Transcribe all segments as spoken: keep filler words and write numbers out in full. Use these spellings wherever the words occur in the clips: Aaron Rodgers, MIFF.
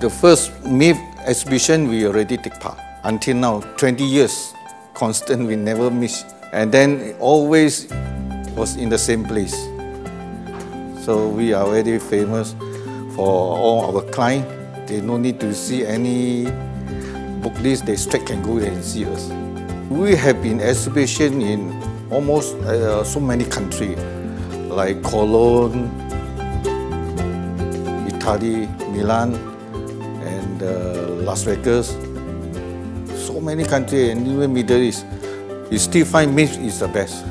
The first MIFF exhibition we already take part. Until now, twenty years, constant, we never miss. And then always was in the same place. So we are very famous for all our clients. They no need to see any book list, they straight can go there and see us. We have been exhibition in almost uh, so many countries, like Cologne, Italy, Milan, and uh, Las Vegas. So many countries, and even Middle East. You still find MIFF is the best.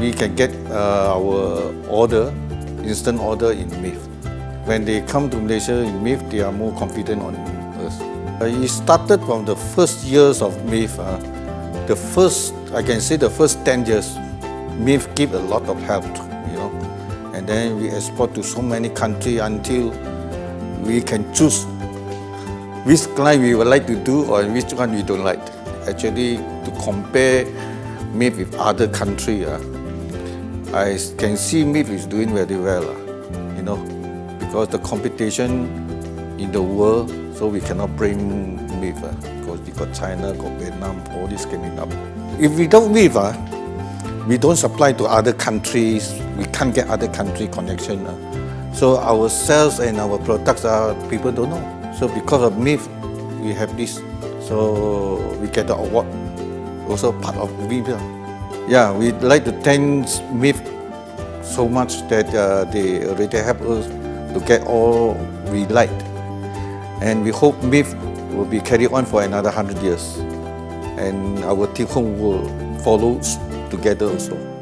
We can get uh, our order, instant order in MIFF. When they come to Malaysia in MIFF, they are more confident on us. Uh, it started from the first years of MIFF. Uh, the first, I can say the first ten years, MIFF give a lot of help, you know. And then we export to so many countries until we can choose which client we would like to do or which one we don't like. Actually, to compare MIFF with other countries, uh, I can see MIFF is doing very well, uh, you know, because the competition in the world, so we cannot blame MIFF, uh, because we got China, got Vietnam, all this coming up. If we don't MIFF, uh, we don't supply to other countries, we can't get other country connection. Uh, so our sales and our products, are people don't know. So because of MIFF, we have this. So we get the award, also part of MIFF. Yeah, we'd like to thank MIFF so much that uh, they already help us to get all we like. And we hope MIFF will be carried on for another hundred years. And our Tekong will follow together also.